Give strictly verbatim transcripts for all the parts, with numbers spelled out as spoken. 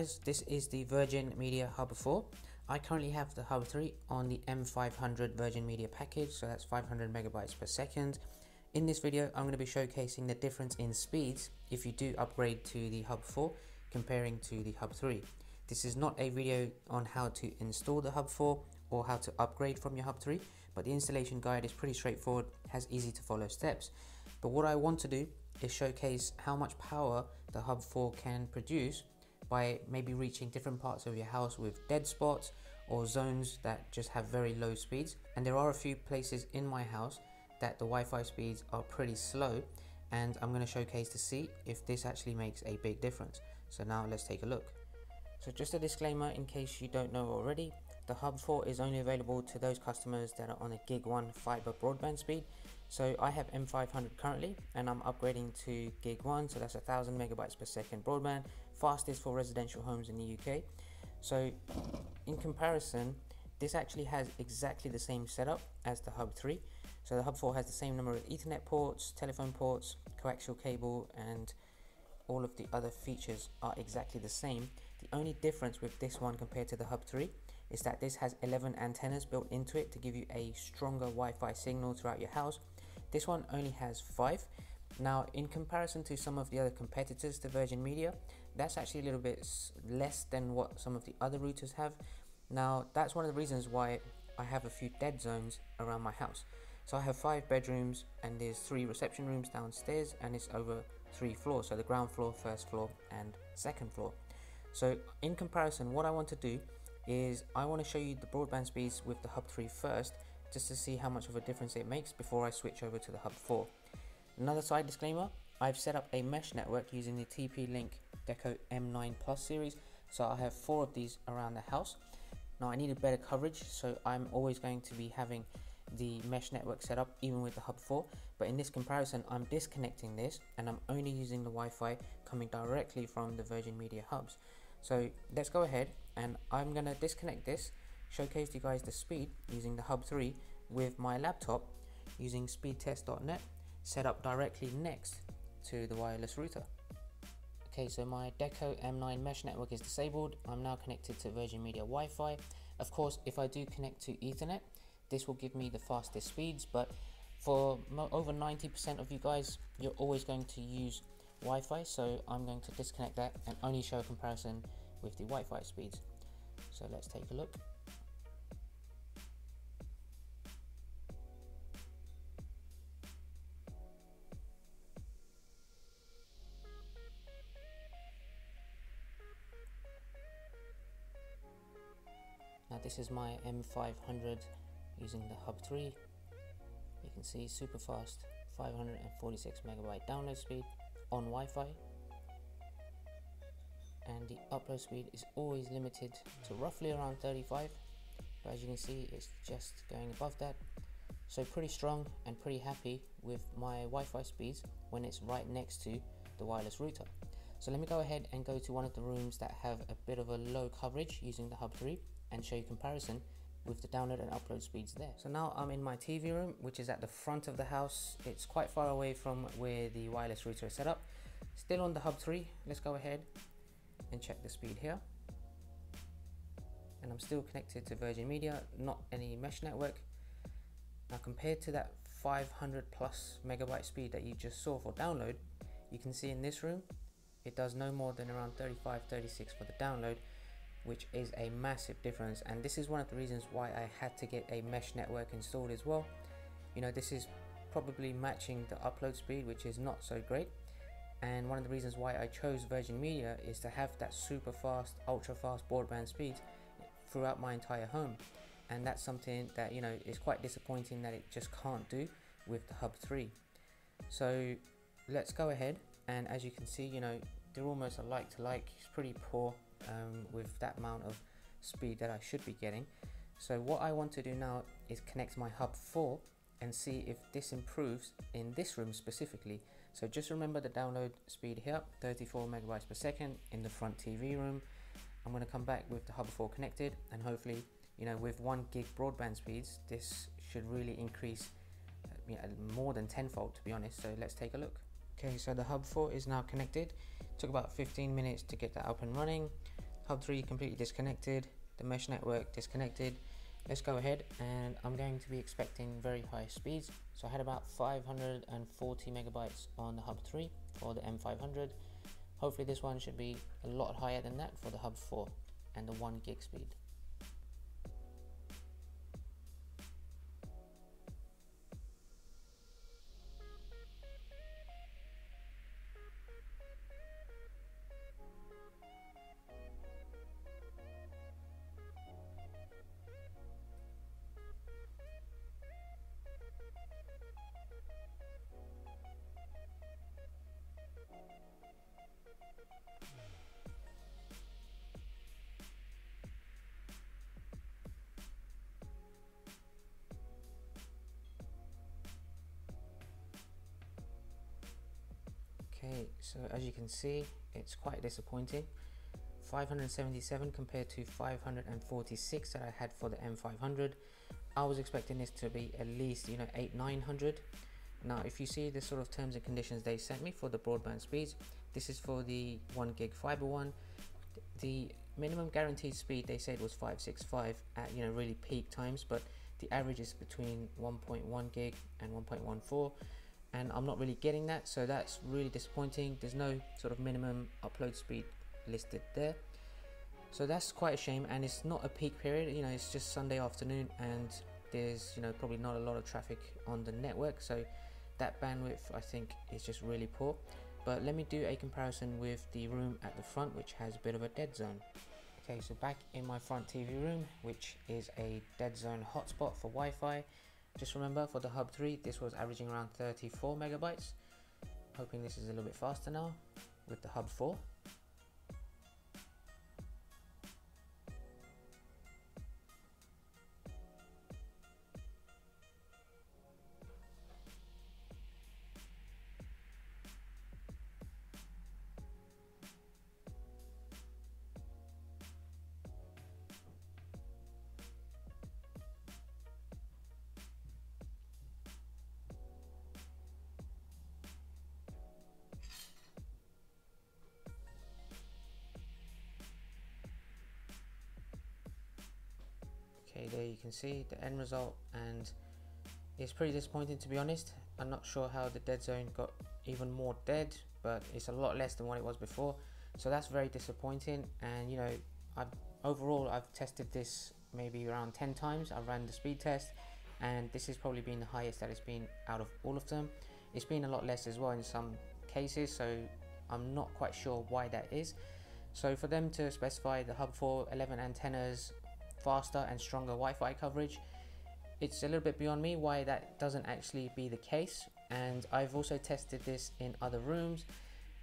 guys, this is the Virgin Media Hub four. I currently have the Hub three on the M five hundred Virgin Media package, so that's five hundred megabytes per second. In this video, I'm going to be showcasing the difference in speeds if you do upgrade to the Hub four comparing to the Hub three. This is not a video on how to install the Hub four or how to upgrade from your Hub three, but the installation guide is pretty straightforward, has easy to follow steps. But what I want to do is showcase how much power the Hub four can produce by maybe reaching different parts of your house with dead spots or zones that just have very low speeds. And there are a few places in my house that the Wi-Fi speeds are pretty slow, and I'm going to showcase to see if this actually makes a big difference. So now let's take a look. So just a disclaimer in case you don't know already, the Hub four is only available to those customers that are on a Gig one fiber broadband speed. So I have M five hundred currently, and I'm upgrading to Gig one, so that's a thousand megabytes per second broadband, fastest for residential homes in the U K. So in comparison, this actually has exactly the same setup as the Hub three. So the Hub four has the same number of Ethernet ports, telephone ports, coaxial cable, and all of the other features are exactly the same. The only difference with this one compared to the Hub three is that this has eleven antennas built into it to give you a stronger Wi-Fi signal throughout your house. This one only has five. Now, in comparison to some of the other competitors to Virgin Media, that's actually a little bit less than what some of the other routers have. Now, that's one of the reasons why I have a few dead zones around my house. So I have five bedrooms, and there's three reception rooms downstairs, and it's over three floors, so the ground floor, first floor, and second floor. So in comparison, what I want to do is I want to show you the broadband speeds with the Hub three first, just to see how much of a difference it makes before I switch over to the Hub four. Another side disclaimer, I've set up a mesh network using the T P-Link Echo M nine Plus series, so I have four of these around the house. Now I need a better coverage, so I'm always going to be having the mesh network set up even with the Hub four, but in this comparison I'm disconnecting this and I'm only using the Wi-Fi coming directly from the Virgin Media hubs. So let's go ahead, and I'm going to disconnect this, showcase you guys the speed using the Hub three with my laptop using speed test dot net, set up directly next to the wireless router. Okay, so my Deco M nine mesh network is disabled. I'm now connected to Virgin Media Wi-Fi. Of course, if I do connect to Ethernet, this will give me the fastest speeds, but for over ninety percent of you guys, you're always going to use Wi-Fi, so I'm going to disconnect that and only show a comparison with the Wi-Fi speeds. So let's take a look. Now this is my M five hundred using the Hub three. You can see super fast, five hundred forty-six megabyte download speed on Wi-Fi, and the upload speed is always limited to roughly around thirty-five, but as you can see it's just going above that. So pretty strong and pretty happy with my Wi-Fi speeds when it's right next to the wireless router. So let me go ahead and go to one of the rooms that have a bit of a low coverage using the Hub three and show you comparison with the download and upload speeds there. So now I'm in my T V room, which is at the front of the house. It's quite far away from where the wireless router is set up. Still on the Hub three, let's go ahead and check the speed here. And I'm still connected to Virgin Media, not any mesh network. Now compared to that five hundred plus megabyte speed that you just saw for download, you can see in this room, it does no more than around thirty-five, thirty-six for the download, which is a massive difference. And this is one of the reasons why I had to get a mesh network installed as well. You know, this is probably matching the upload speed, which is not so great, and one of the reasons why I chose Virgin Media is to have that super fast, ultra fast broadband speed throughout my entire home, and that's something that, you know, is quite disappointing that it just can't do with the Hub three. So let's go ahead, and as you can see, you know, they're almost a like to like. It's pretty poor Um, with that amount of speed that I should be getting. So what I want to do now is connect my Hub four and see if this improves in this room specifically. So just remember the download speed here, thirty-four megabytes per second in the front T V room. I'm going to come back with the Hub four connected, and hopefully, you know, with one gig broadband speeds, this should really increase uh, you know, more than tenfold, to be honest. So let's take a look. Okay, so the Hub four is now connected. Took about fifteen minutes to get that up and running. Hub three completely disconnected, the mesh network disconnected. Let's go ahead, and I'm going to be expecting very high speeds. So I had about five hundred forty megabytes on the Hub three for the M five hundred. Hopefully this one should be a lot higher than that for the Hub four and the one gig speed. Okay, so as you can see, it's quite disappointing. five hundred seventy-seven compared to five hundred forty-six that I had for the M five hundred. I was expecting this to be at least, you know, eight nine hundred. Now, if you see the sort of terms and conditions they sent me for the broadband speeds, this is for the one gig fiber one. The minimum guaranteed speed they said was five sixty-five at, you know, really peak times, but the average is between one point one gig and one point one four. And I'm not really getting that, so that's really disappointing. There's no sort of minimum upload speed listed there, so that's quite a shame. And it's not a peak period, you know, it's just Sunday afternoon, and there's, you know, probably not a lot of traffic on the network, so that bandwidth I think is just really poor. But let me do a comparison with the room at the front, which has a bit of a dead zone. Okay, so back in my front T V room, which is a dead zone hotspot for Wi-Fi. Just remember, for the Hub three, this was averaging around thirty-four megabytes. Hoping this is a little bit faster now with the Hub four. Okay, there you can see the end result, and it's pretty disappointing, to be honest. I'm not sure how the dead zone got even more dead, but it's a lot less than what it was before, so that's very disappointing. And you know, I've overall I've tested this maybe around ten times. I've ran the speed test, and this has probably been the highest that it's been out of all of them. It's been a lot less as well in some cases, so I'm not quite sure why that is. So for them to specify the Hub four eleven antennas, faster and stronger Wi-Fi coverage, it's a little bit beyond me why that doesn't actually be the case. And I've also tested this in other rooms,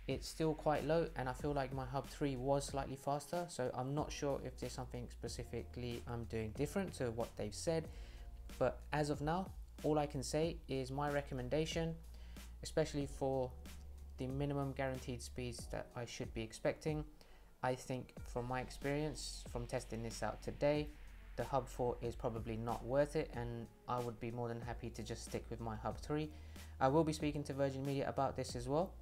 it's still quite low, and I feel like my Hub three was slightly faster, so I'm not sure if there's something specifically I'm doing different to what they've said. But as of now, all I can say is my recommendation, especially for the minimum guaranteed speeds that I should be expecting, I think from my experience from testing this out today, the Hub four is probably not worth it, and I would be more than happy to just stick with my Hub three. I will be speaking to Virgin Media about this as well.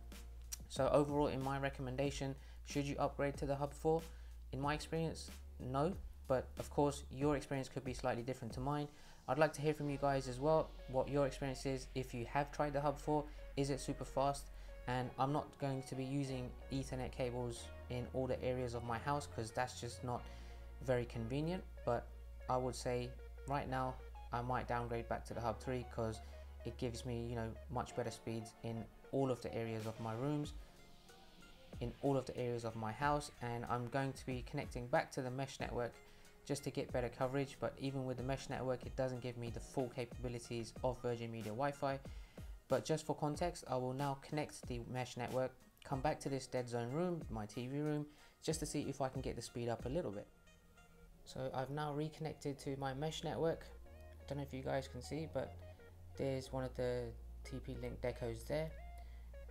So overall, in my recommendation, should you upgrade to the Hub four? In my experience, no, but of course your experience could be slightly different to mine. I'd like to hear from you guys as well what your experience is. If you have tried the Hub four, is it super fast? And I'm not going to be using Ethernet cables in all the areas of my house because that's just not very convenient, but I would say right now I might downgrade back to the Hub three because it gives me, you know, much better speeds in all of the areas of my rooms, in all of the areas of my house. And I'm going to be connecting back to the mesh network just to get better coverage, but even with the mesh network it doesn't give me the full capabilities of Virgin Media Wi-Fi. But just for context, I will now connect the mesh network, come back to this dead zone room, my T V room, just to see if I can get the speed up a little bit. So I've now reconnected to my mesh network. I don't know if you guys can see, but there's one of the T P-Link decos there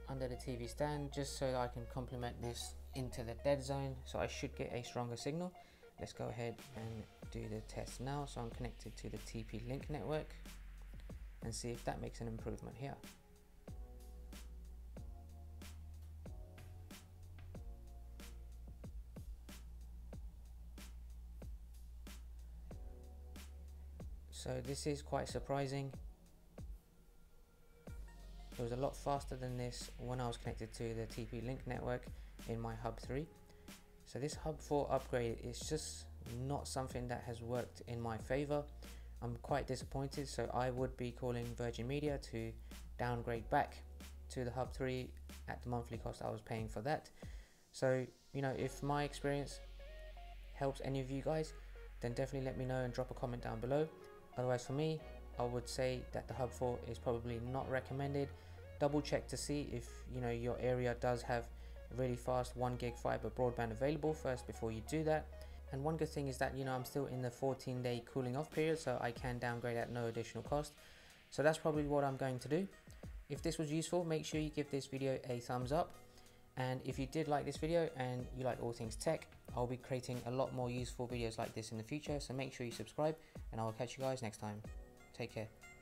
under the T V stand, just so I can complement this into the dead zone, so I should get a stronger signal. Let's go ahead and do the test now. So I'm connected to the T P-Link network and see if that makes an improvement here. So this is quite surprising. It was a lot faster than this when I was connected to the T P-Link network in my Hub three. So this Hub four upgrade is just not something that has worked in my favor. I'm quite disappointed, so I would be calling Virgin Media to downgrade back to the Hub three at the monthly cost I was paying for that. So, you know, if my experience helps any of you guys, then definitely let me know and drop a comment down below. Otherwise, for me, I would say that the Hub four is probably not recommended. Double check to see if, you know, your area does have really fast one gig fiber broadband available first before you do that. And one good thing is that, you know, I'm still in the fourteen day cooling off period, so I can downgrade at no additional cost. So that's probably what I'm going to do. If this was useful, make sure you give this video a thumbs up. And if you did like this video and you like all things tech, I'll be creating a lot more useful videos like this in the future. So make sure you subscribe, and I'll catch you guys next time. Take care.